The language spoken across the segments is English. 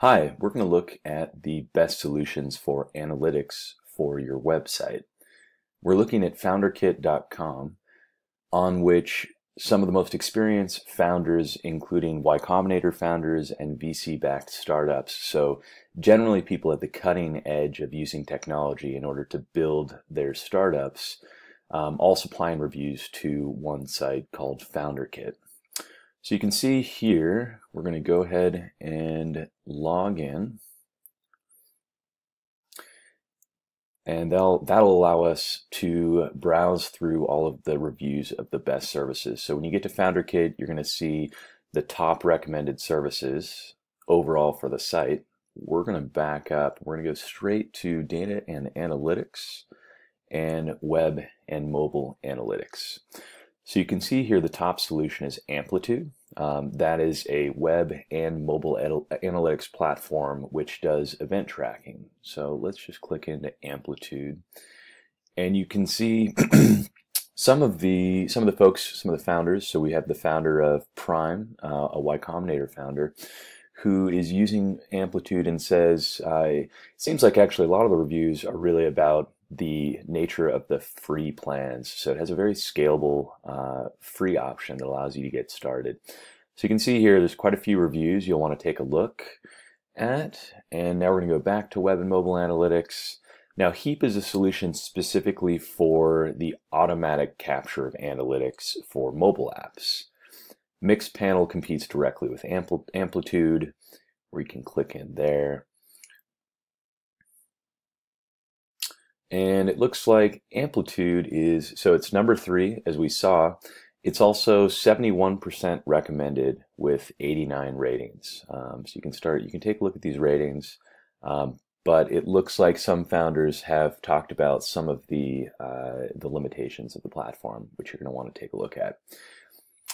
Hi, we're going to look at the best solutions for analytics for your website. We're looking at founderkit.com, on which some of the most experienced founders, including Y Combinator founders and VC-backed startups, so generally people at the cutting edge of using technology in order to build their startups, all supplying reviews to one site called Founderkit. So you can see here, we're going to go ahead and log in, and that'll allow us to browse through all of the reviews of the best services. So when you get to Founderkit, you're going to see the top recommended services overall for the site. We're going to back up. We're going to go straight to data and analytics and web and mobile analytics. So you can see here the top solution is Amplitude. That is a web and mobile analytics platform which does event tracking. So let's just click into Amplitude, and you can see some of the founders. So we have the founder of Prime, a Y Combinator founder, who is using Amplitude and says, "It seems like actually a lot of the reviews are really about the nature of the free plans." So it has a very scalable free option that allows you to get started. So you can see here there's quite a few reviews you'll want to take a look at. And now we're going to go back to web and mobile analytics. Now Heap is a solution specifically for the automatic capture of analytics for mobile apps. Mixpanel competes directly with Amplitude, where you can click in there. And it looks like Amplitude is, so it's number 3, as we saw. It's also 71% recommended with 89 ratings. So you can take a look at these ratings, but it looks like some founders have talked about some of the limitations of the platform, which you're going to want to take a look at.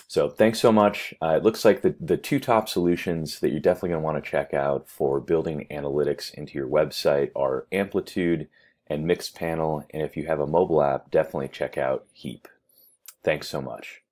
So thanks so much. It looks like the two top solutions that you're definitely going to want to check out for building analytics into your website are Amplitude and Mixpanel, and if you have a mobile app, definitely check out Heap. Thanks so much.